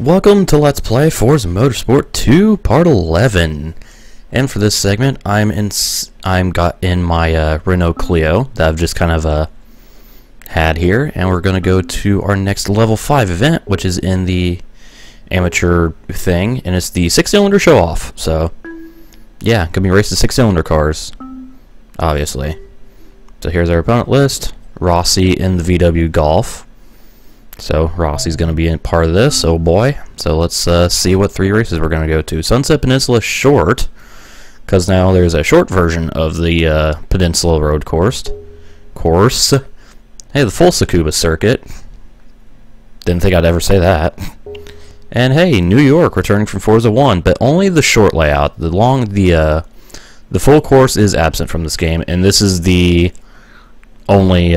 Welcome to Let's Play Forza Motorsport 2 Part 11. And for this segment, I'm in my Renault Clio that I've just kind of had here, and we're gonna go to our next level 5 event, which is in the amateur thing, and it's the 6-cylinder show off. So yeah, gonna be racing 6-cylinder cars, obviously. So here's our opponent list: Rossi in the VW Golf. So Rossi's going to be in part of this, oh boy. So let's see what three races we're going to go to. Sunset Peninsula Short, because now there's a short version of the Peninsula Road Course. Hey, the full Tsukuba Circuit. Didn't think I'd ever say that. And hey, New York returning from Forza 1, but only the short layout. The full course is absent from this game, and this is the only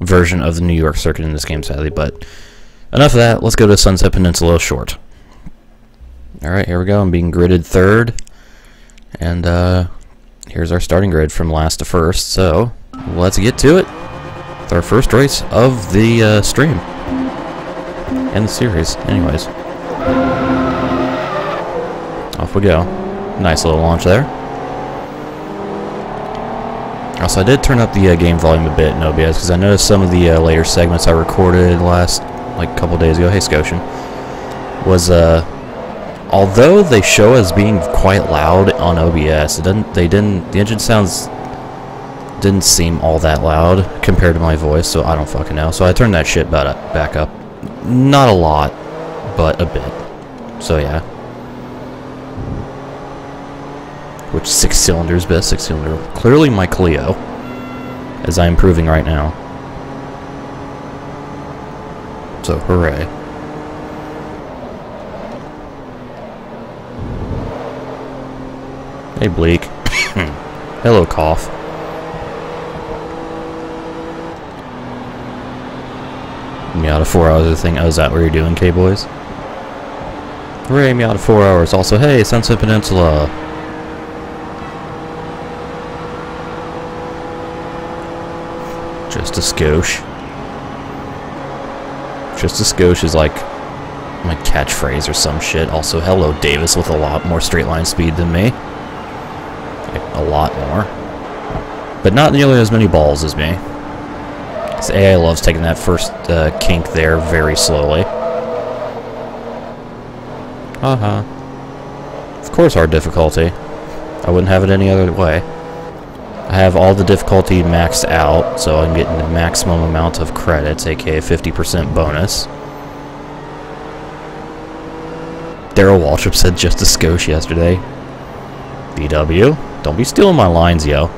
version of the New York circuit in this game, sadly. But enough of that, let's go to Sunset Peninsula Short. Alright, here we go. I'm being gridded third, and here's our starting grid from last to first, so let's get to it. It's our first race of the stream and the series anyways. Off we go. Nice little launch there. Also, I did turn up the game volume a bit in OBS, because I noticed some of the later segments I recorded last, like, couple days ago, hey Scotian, was, although they show as being quite loud on OBS, the engine sounds didn't seem all that loud compared to my voice, so I don't fucking know. So I turned that shit back up. Not a lot, but a bit. So yeah. Which 6-cylinder is best? 6-cylinder. Clearly my Clio, as I'm proving right now. So hooray. Hey Bleak. Hello Cough. Miata 4 hours of the thing. Oh, is that what you're doing, K-Boys? Hooray, Miata 4 hours. Also, hey, Sunset Peninsula. Just a skosh. Just a skosh is like my catchphrase or some shit. Also, hello Davis with a lot more straight line speed than me. Like, a lot more. But not nearly as many balls as me. Because AI loves taking that first kink there very slowly. Uh-huh. Of course our difficulty. I wouldn't have it any other way. I have all the difficulty maxed out, so I'm getting the maximum amount of credits, aka 50% bonus. Daryl Waltrip said just a skosh yesterday. VW, don't be stealing my lines, yo.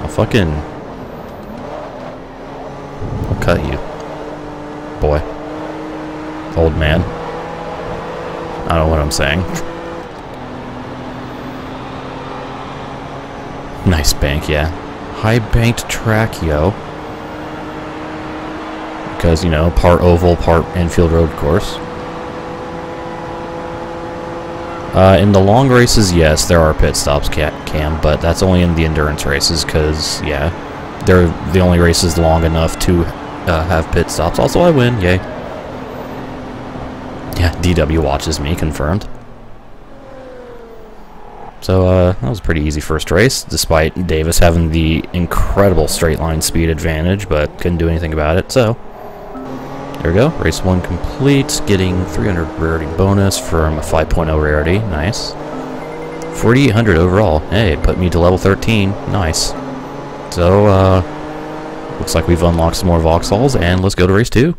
I'll cut you. Boy. Old man. I don't know what I'm saying. Nice bank, yeah. High banked track, yo. Because, you know, part oval, part infield road course. In the long races, yes, there are pit stops, Cam, but that's only in the endurance races, because, yeah, they're the only races long enough to have pit stops. Also, I win, yay. Yeah, DW watches me, confirmed. So that was a pretty easy first race, despite Davis having the incredible straight line speed advantage, but couldn't do anything about it. So there we go, race 1 complete, getting 300 rarity bonus from a 5.0 rarity, nice. 4,800 overall, hey, put me to level 13, nice. So looks like we've unlocked some more Vauxhalls, and let's go to race 2.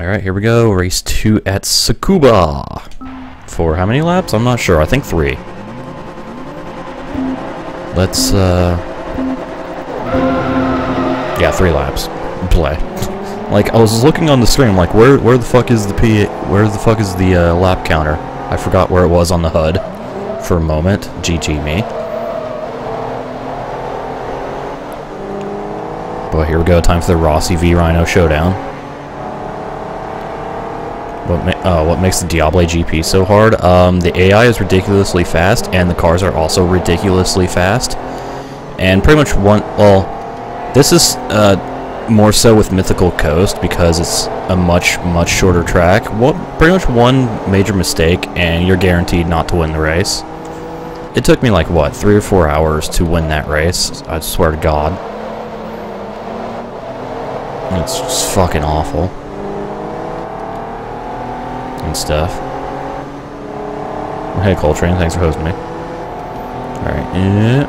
Alright, here we go, race 2 at Tsukuba. For how many laps? I'm not sure, I think 3. Let's, yeah, 3 laps. Play. Like, I was looking on the stream, like, where the fuck is the where the fuck is the lap counter? I forgot where it was on the HUD for a moment. GG me. Boy, here we go. Time for the Rossi v Rhino showdown. What makes the Diablo GP so hard? The AI is ridiculously fast, and the cars are also ridiculously fast. And pretty much one... Well, this is more so with Mythical Coast because it's a much shorter track. Well, pretty much one major mistake and you're guaranteed not to win the race. It took me like, what, 3 or 4 hours to win that race, I swear to God. It's just fucking awful. And stuff. Hey Coltrane, thanks for hosting me. Alright,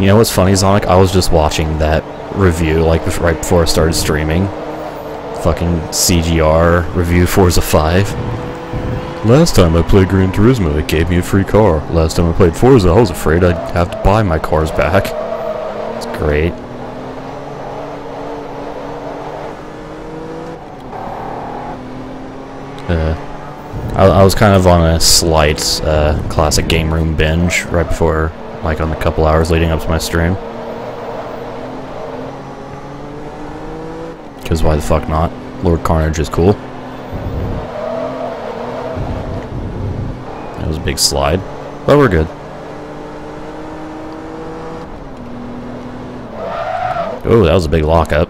You know what's funny, Zonic? I was just watching that review, like, right before I started streaming. Fucking CGR review Forza 5. Last time I played Gran Turismo, it gave me a free car. Last time I played Forza, I was afraid I'd have to buy my cars back. It's great. I was kind of on a slight Classic Game Room binge right before, like, on the couple hours leading up to my stream. Because why the fuck not? Lord Carnage is cool. That was a big slide, but we're good. Oh, that was a big lockup.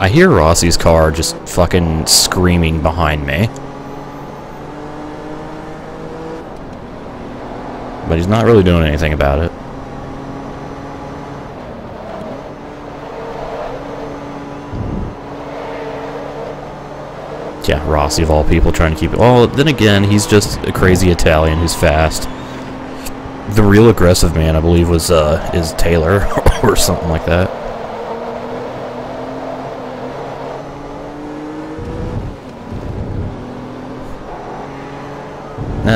I hear Rossi's car just fucking screaming behind me. But he's not really doing anything about it. Yeah, Rossi of all people trying to keep it. Well, then again, he's just a crazy Italian who's fast. The real aggressive man, I believe, was is Taylor or something like that.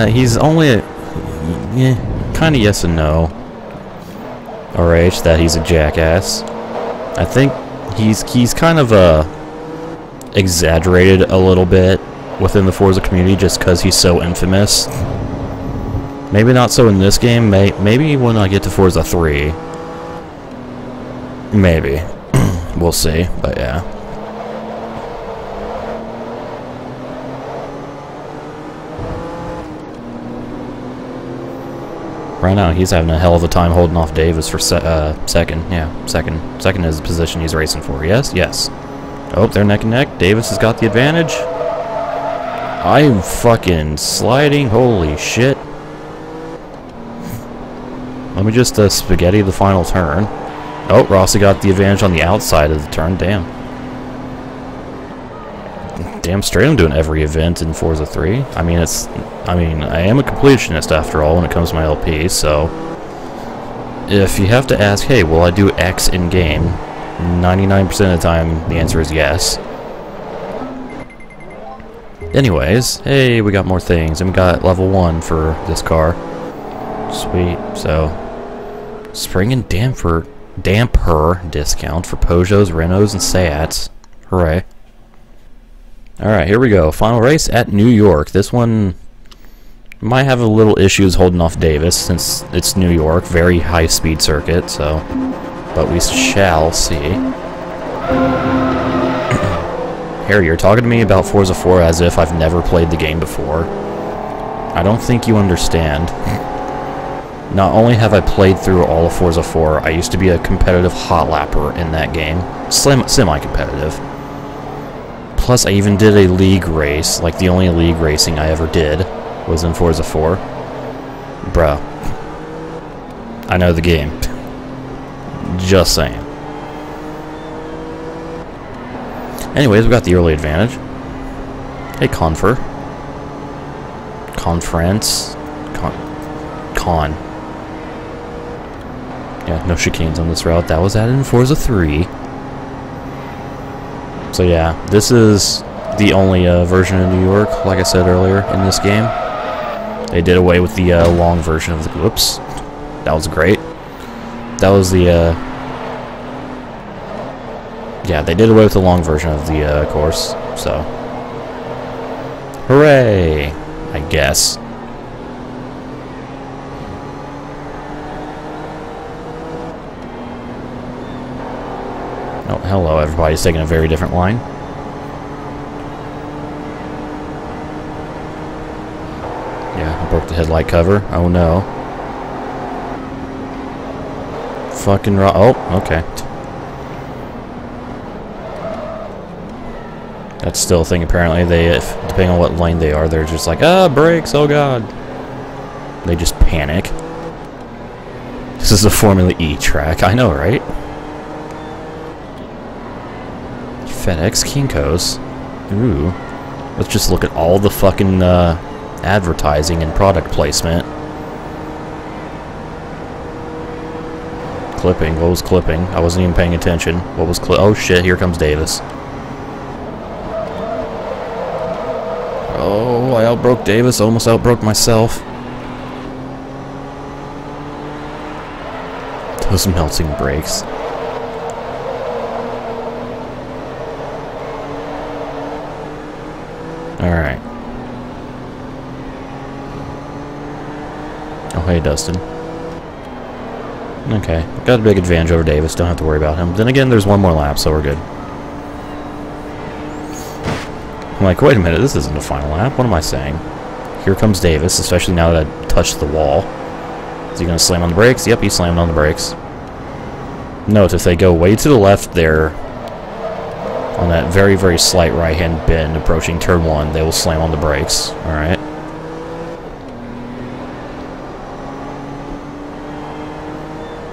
He's only a... yeah, kinda yes and no. RH, that he's a jackass. I think he's kind of exaggerated a little bit within the Forza community just because he's so infamous. Maybe not so in this game, maybe when I get to Forza 3. Maybe. We'll see, but yeah. Right now, he's having a hell of a time holding off Davis for second. Yeah, second. Second is the position he's racing for. Yes? Yes. Oh, they're neck and neck. Davis has got the advantage. I'm fucking sliding. Holy shit. Let me just spaghetti the final turn. Oh, Rossi got the advantage on the outside of the turn. Damn. Damn straight, I'm doing every event in Forza 3. I mean, I am a completionist after all when it comes to my LP, so if you have to ask, hey, will I do X in game, 99% of the time the answer is yes. Anyways, hey, we got more things, and we got level 1 for this car. Sweet, so spring and damper discount for Peugeots, Renaults, and Seats. Hooray. Alright, here we go. Final race at New York. This one might have a little issues holding off Davis since it's New York. Very high-speed circuit, so... but we shall see. Harry, you're talking to me about Forza 4 as if I've never played the game before. I don't think you understand. Not only have I played through all of Forza 4, I used to be a competitive hot lapper in that game. Semi-competitive. Plus, I even did a league race. Like, the only league racing I ever did was in Forza 4. Bro. I know the game. Just saying. Anyways, we got the early advantage. Hey, Confer. Conference. Con. Yeah, no chicanes on this route. That was added in Forza 3. So yeah, this is the only version of New York, like I said earlier, in this game. They did away with the long version of the... whoops. That was great. That was the... yeah, they did away with the long version of the course, so... hooray! I guess. Oh, hello, everybody's taking a very different line. Yeah, I broke the headlight cover. Oh no. Fucking wrong. Oh, okay. That's still a thing, apparently. They, if, depending on what lane they are, they're just like, ah, brakes, oh god. They just panic. This is a Formula E track. I know, right? FedEx Kinko's. Ooh. Let's just look at all the fucking advertising and product placement. Clipping. What was clipping? I wasn't even paying attention. What was clip? Oh shit, here comes Davis. Oh, I outbroke Davis. Almost outbroke myself. Those melting brakes. Alright. Oh, hey, Dustin. Okay. Got a big advantage over Davis. Don't have to worry about him. Then again, there's one more lap, so we're good. I'm like, wait a minute. This isn't the final lap. What am I saying? Here comes Davis, especially now that I touched the wall. Is he going to slam on the brakes? Yep, he slammed on the brakes. Note, if they go way to the left there, on that very, very slight right-hand bend approaching turn one, they will slam on the brakes. Alright.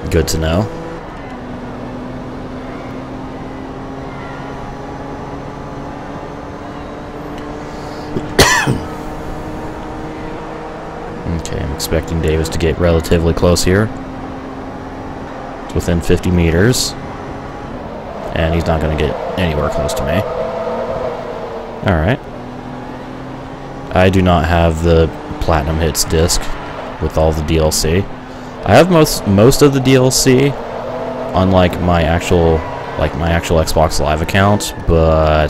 Good to know. Okay, I'm expecting Davis to get relatively close here. It's within 50 meters. And he's not going to get anywhere close to me. Alright. I do not have the Platinum Hits disc with all the DLC. I have most of the DLC on my actual Xbox Live account, but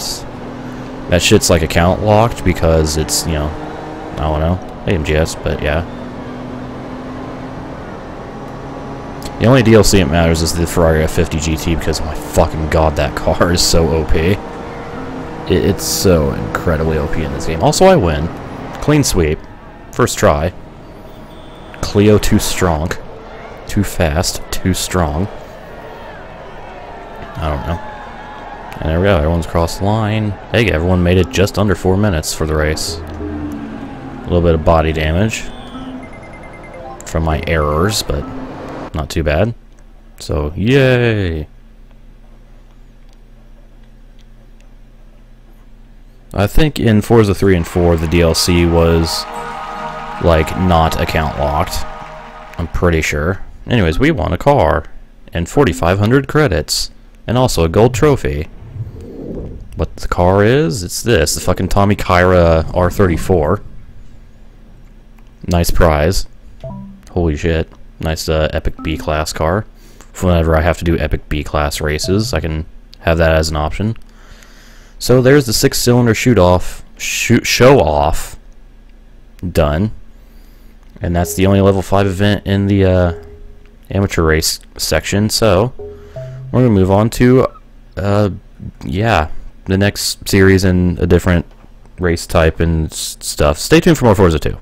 that shit's like account locked because it's, you know, I don't know, AMGS, but yeah. The only DLC that matters is the Ferrari F50 GT because, oh my fucking god, that car is so OP. It's so incredibly OP in this game. Also, I win. Clean sweep. First try. Clio too strong. Too fast. Too strong. I don't know. And there we go. Everyone's crossed the line. Hey, everyone made it just under 4 minutes for the race. A little bit of body damage from my errors, but not too bad. So, yay! I think in Forza 3 and 4, the DLC was, like, not account locked. I'm pretty sure. Anyways, we won a car. And 4,500 credits. And also a gold trophy. What the car is? It's this. The fucking Tommy Kyra R34. Nice prize. Holy shit. Nice epic B-class car. Whenever I have to do epic B-class races, I can have that as an option. So there's the 6-cylinder show-off done, and that's the only level 5 event in the amateur race section. So we're gonna move on to yeah, the next series and a different race type and stuff. Stay tuned for more Forza 2.